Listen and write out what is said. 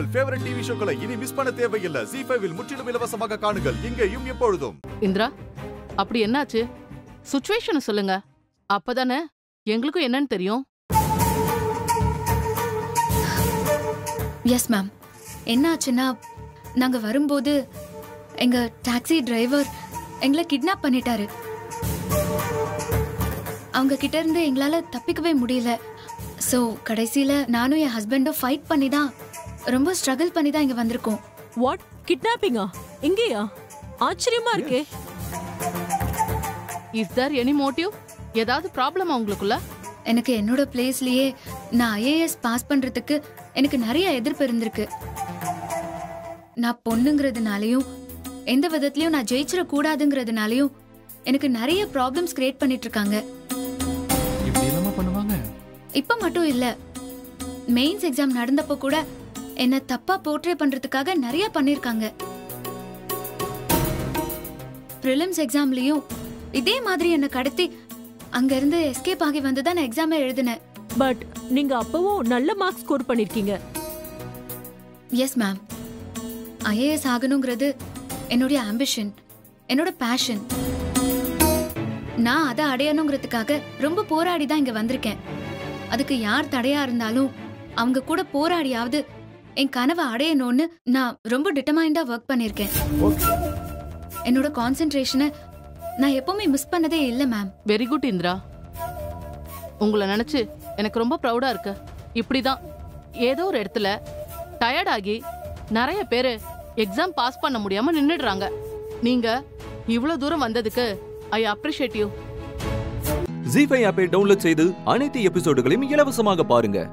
உங்கள் favourite TV ஷோக்களை இனி miss பண்ண தேவையில்லை. Z5 இல் முற்றிலும் இலவசமாக காணுங்கள் இங்கேயும் எப்பொழுதும். இந்திரா, அப்படி என்னாச்சு? சிச்சுவேஷனை சொல்லுங்க, அப்பதானே எங்களுக்கும் என்னன்னு தெரியும். எஸ் மேம், என்ன ஆச்சுன்னா நாங்கள் வரும்போது எங்கள் டாக்ஸி டிரைவர் எங்களை கிட்னாப் பண்ணிட்டாரு. அவங்க கிட்டேருந்து எங்களால் தப்பிக்கவே முடியல. ஸோ கடைசியில் நானும் என் ஹஸ்பண்டும் ஃபைட் பண்ணி தான், ரொம்ப ஸ்ட்ரகிள் பண்ணி தான் இங்கே வந்திருக்கோம். வாட், கிட்னாப்பிங்கா? எங்கேயா? ஆச்சரியமா இருக்கே. Is there any motive? ஏதாவது ப்ராப்ளமா உங்களுக்குள்ள? எனக்கு என்னோட பிளேஸ்லயே நான் IAS பாஸ் பண்றதுக்கு எனக்கு நிறைய எதிர்ப்பு இருந்திருக்கு. நான் பொண்ணுங்கிறதுனாலையும் எந்த விதத்திலையும் நான் ஜெயிச்சிட கூடாதுங்கிறதுனாலையும் எனக்கு நிறைய ப்ராப்ளம்ஸ் கிரியேட் பண்ணிட்டு இருக்காங்க. இப்ப மட்டும் இல்ல, மெயின்ஸ் எக்ஸாம் நடந்தப்போ கூட என்ன தப்பா போர்ட்ரே பண்றதுக்காக நிறைய பண்ணிருக்காங்க. ப்ரிலிம்ஸ் எக்ஸாம்லயும் இதே மாதிரி என்ன கடத்தி அங்க இருந்து எஸ்கேப் ஆகி வந்து தான் நான் எக்ஸாம் எழுதினேன். பட் நீங்க அப்பவும் நல்ல மார்க்ஸ் ஸ்கோர் பண்ணிருக்கீங்க. எஸ் மேம், IAS ஆகணும்ங்கிறது என்னோட ஆம்பிஷன், என்னோட பேஷன். நான் அதை அடையணுங்கிறதுக்காக ரொம்ப போராடி தான் இங்க வந்திருக்கேன். அதுக்கு யார் தடையா இருந்தாலும் அவங்க கூட போராடியாவது என் கனவை அடையணும்னு நான் ரொம்ப டிட்டர்மைண்டா ஒர்க் பண்ணிருக்கேன். என்னோட கான்சென்ட்ரேஷனை நான் எப்பவுமே மிஸ் பண்ணதே இல்லை மேம். வெரி குட் இந்திரா, உங்களை நினைச்சு எனக்கு ரொம்ப ப்ரௌடா இருக்கு. இப்படிதான் ஏதோ ஒரு இடத்துல டயர்ட் ஆகி நிறைய பேரு எக்ஸாம் பாஸ் பண்ண முடியாம நின்னுடுறாங்க. நீங்க இவ்வளவு தூரம் வந்ததுக்கு ஐ அப்ரிஷியேட் யூ. Z5 ஆப்பை டவுன்லோட் செய்து அனைத்து எபிசோடுகளையும் இலவசமாக பாருங்க.